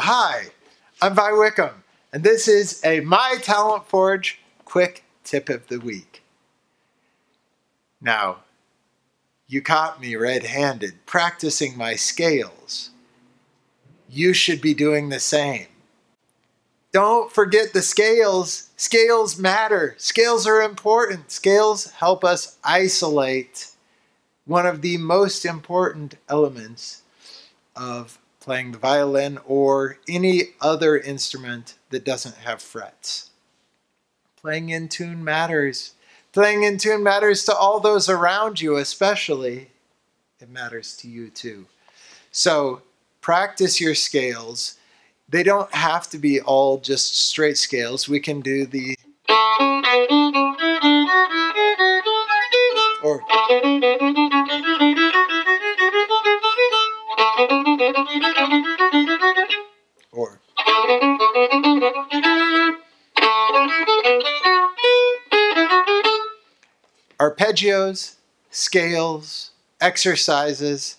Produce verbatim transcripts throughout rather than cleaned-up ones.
hi, I'm Vi Wickam, and this is a My Talent Forge quick tip of the week. Now, you caught me red-handed practicing my scales. You should be doing the same. Don't forget the scales. Scales matter. Scales are important. Scales help us isolate one of the most important elements of playing the violin or any other instrument that doesn't have frets. Playing in tune matters. Playing in tune matters to all those around you, especially. It matters to you too. So practice your scales. They don't have to be all just straight scales. We can do the or or arpeggios, scales, exercises,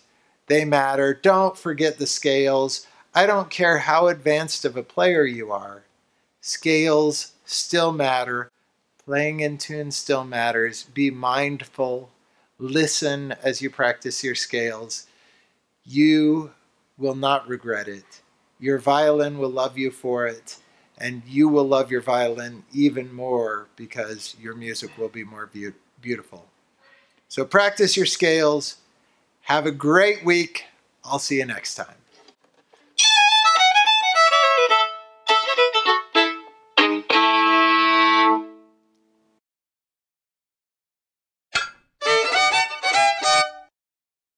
they matter. Don't forget the scales. I don't care how advanced of a player you are. Scales still matter. Playing in tune still matters. Be mindful. Listen as you practice your scales. You will not regret it. Your violin will love you for it. And you will love your violin even more because your music will be more be- beautiful. So practice your scales. Have a great week. I'll see you next time.